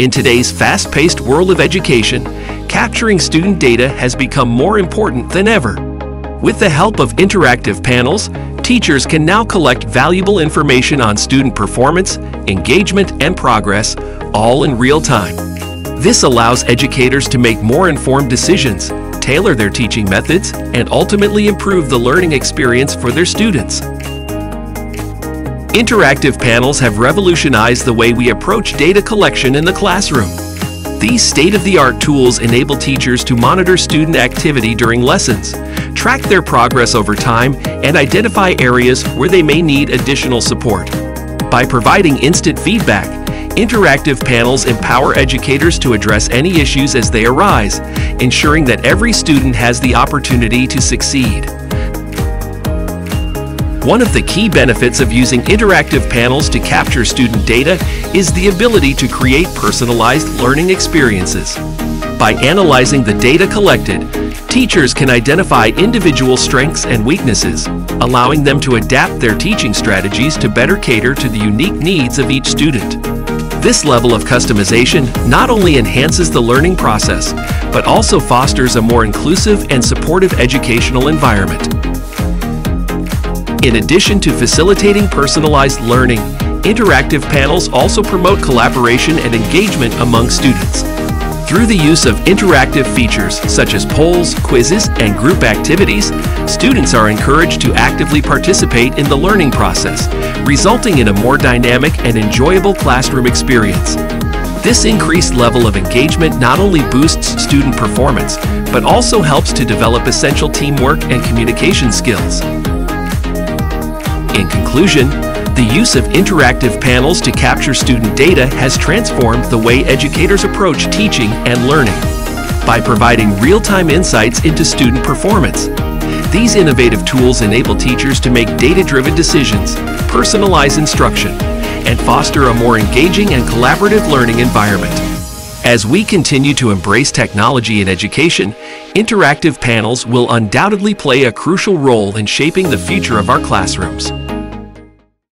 In today's fast-paced world of education, capturing student data has become more important than ever. With the help of interactive panels, teachers can now collect valuable information on student performance, engagement, and progress, all in real time. This allows educators to make more informed decisions, tailor their teaching methods, and ultimately improve the learning experience for their students. Interactive panels have revolutionized the way we approach data collection in the classroom. These state-of-the-art tools enable teachers to monitor student activity during lessons, track their progress over time, and identify areas where they may need additional support. By providing instant feedback, interactive panels empower educators to address any issues as they arise, ensuring that every student has the opportunity to succeed. One of the key benefits of using interactive panels to capture student data is the ability to create personalized learning experiences. By analyzing the data collected, teachers can identify individual strengths and weaknesses, allowing them to adapt their teaching strategies to better cater to the unique needs of each student. This level of customization not only enhances the learning process, but also fosters a more inclusive and supportive educational environment. In addition to facilitating personalized learning, interactive panels also promote collaboration and engagement among students. Through the use of interactive features such as polls, quizzes, and group activities, students are encouraged to actively participate in the learning process, resulting in a more dynamic and enjoyable classroom experience. This increased level of engagement not only boosts student performance, but also helps to develop essential teamwork and communication skills. In conclusion, the use of interactive panels to capture student data has transformed the way educators approach teaching and learning. By providing real-time insights into student performance, these innovative tools enable teachers to make data-driven decisions, personalize instruction, and foster a more engaging and collaborative learning environment. As we continue to embrace technology in education, interactive panels will undoubtedly play a crucial role in shaping the future of our classrooms.